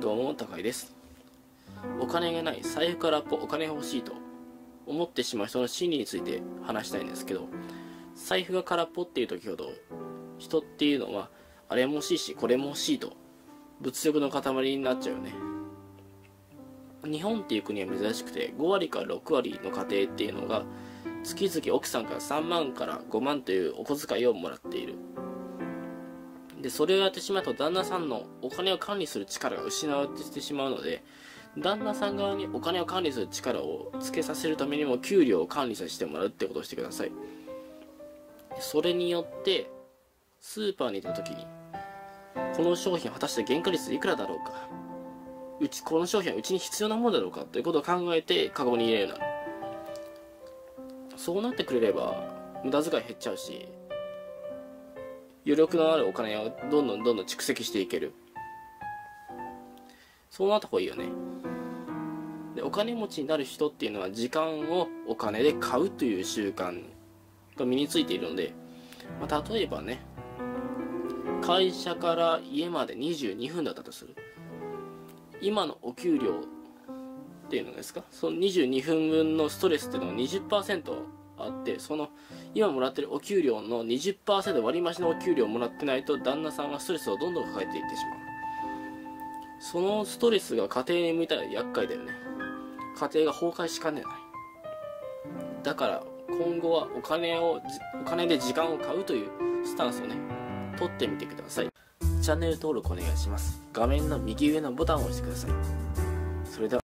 どうも、高井です。お金がない、財布空っぽ、お金欲しいと思ってしまう人の心理について話したいんですけど、財布が空っぽっていう時ほど、人っていうのは、あれも欲しいし、これも欲しいと、物欲の塊になっちゃうよね。日本っていう国は珍しくて、5割から6割の家庭っていうのが、月々奥さんから3万から5万というお小遣いをもらっている。でそれをやってしまうと旦那さんのお金を管理する力が失われてしまうので、旦那さん側にお金を管理する力をつけさせるためにも給料を管理させてもらうってことをしてください。それによってスーパーに行った時に、この商品果たして原価率いくらだろうか、この商品はうちに必要なものだろうかということを考えてカゴに入れるような、そうなってくれれば無駄遣い減っちゃうし、余力のあるお金をどんどん蓄積していける。そうなった方がいいよね。でお金持ちになる人っていうのは時間をお金で買うという習慣が身についているので、例えばね、会社から家まで22分だったとする。今のお給料っていうのですか、その22分分のストレスっていうのが 20% あって、その今もらってるお給料の 20% 割り増しのお給料をもらってないと旦那さんはストレスをどんどん抱えていってしまう。そのストレスが家庭に向いたら厄介だよね。家庭が崩壊しかねない。だから今後はお金で時間を買うというスタンスをね、取ってみてください。チャンネル登録お願いします。画面の右上のボタンを押してください。それでは。